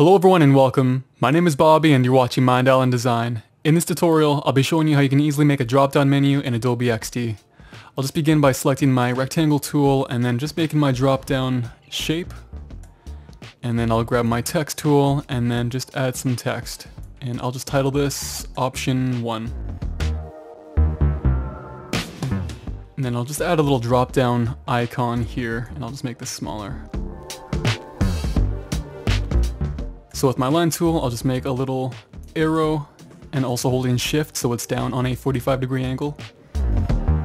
Hello everyone and welcome. My name is Bobby and you're watching Mind Island Design. In this tutorial, I'll be showing you how you can easily make a drop-down menu in Adobe XD. I'll just begin by selecting my rectangle tool and then just making my drop-down shape. And then I'll grab my text tool and then just add some text. And I'll just title this Option 1. And then I'll just add a little drop-down icon here and I'll just make this smaller. So with my line tool, I'll just make a little arrow and also holding shift so it's down on a 45-degree angle. And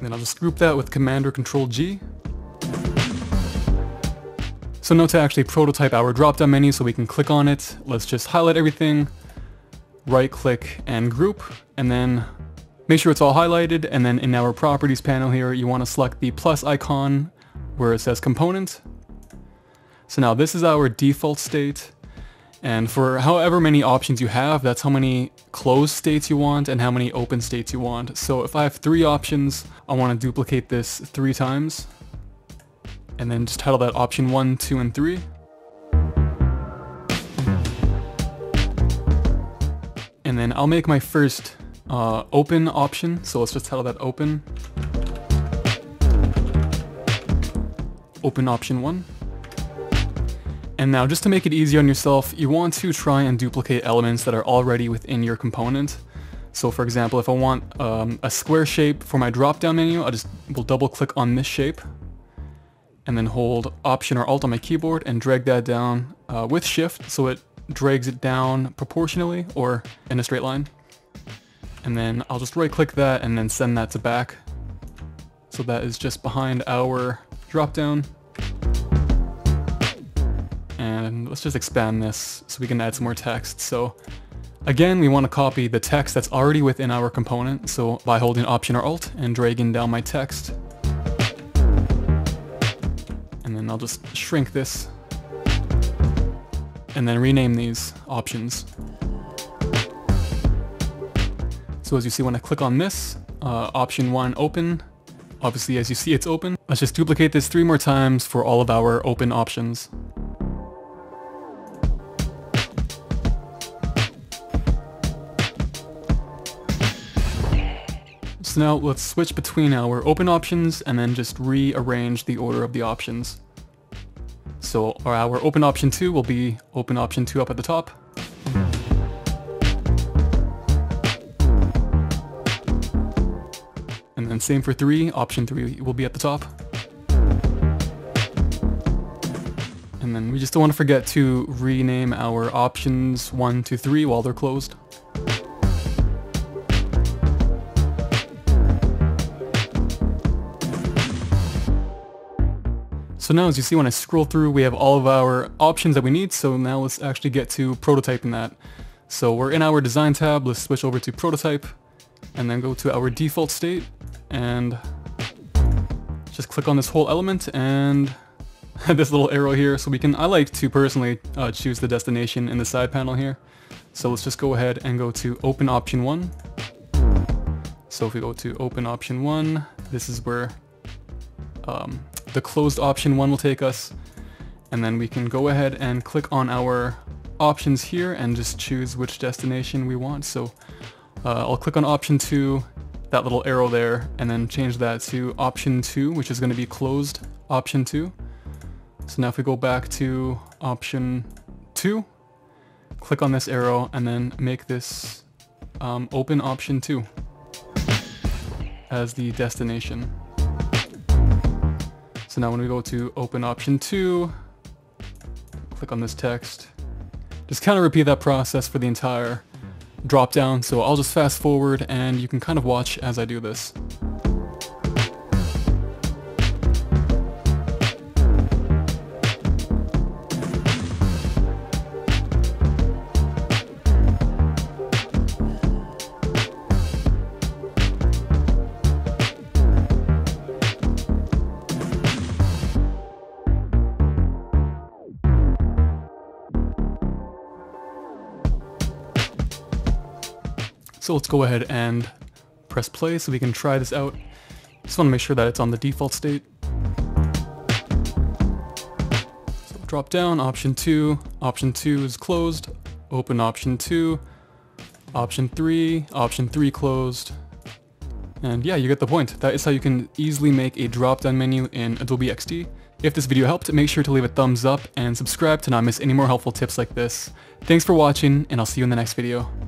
then I'll just group that with Command or Control G. So now to actually prototype our drop-down menu so we can click on it, let's just highlight everything, right-click and group, and then make sure it's all highlighted, and then in our properties panel here, you want to select the plus icon where it says component. So now this is our default state, and for however many options you have, that's how many closed states you want and how many open states you want. So if I have 3 options, I want to duplicate this 3 times and then just title that option 1, 2, and 3. And then I'll make my first open option, so let's just title that open. Open option 1. And now just to make it easier on yourself, you want to try and duplicate elements that are already within your component. So for example, if I want a square shape for my drop-down menu, will double click on this shape and then hold Option or Alt on my keyboard and drag that down with Shift so it drags it down proportionally or in a straight line. And then I'll just right click that and then send that to back. So that is just behind our drop down. And let's just expand this so we can add some more text. So again, we want to copy the text that's already within our component. So by holding Option or Alt and dragging down my text. And then I'll just shrink this and then rename these options. So as you see, when I click on this, option 1 open, obviously as you see it's open. Let's just duplicate this 3 more times for all of our open options. So now let's switch between our open options and then just rearrange the order of the options. So our open option 2 will be open option 2 up at the top. And then same for 3, option 3 will be at the top. And then we just don't want to forget to rename our options 1 to 3 while they're closed. So now as you see when I scroll through, we have all of our options that we need, so now let's actually get to prototyping that. So we're in our design tab, let's switch over to prototype, and then go to our default state, and just click on this whole element and this little arrow here. So I like to personally choose the destination in the side panel here. So let's just go ahead and go to open option 1. So if we go to open option 1, this is where the closed option 1 will take us, and then we can go ahead and click on our options here and just choose which destination we want. So I'll click on option 2, that little arrow there, and then change that to option 2, which is going to be closed option 2. So now if we go back to option 2, click on this arrow and then make this open option 2 as the destination. So now when we go to open option 2, click on this text, just kind of repeat that process for the entire drop down. So I'll just fast forward and you can kind of watch as I do this. So let's go ahead and press play so we can try this out. Just want to make sure that it's on the default state. drop down, option two is closed, open option two, option three closed. And yeah, you get the point. That is how you can easily make a drop-down menu in Adobe XD. If this video helped, make sure to leave a thumbs up and subscribe to not miss any more helpful tips like this. Thanks for watching, and I'll see you in the next video.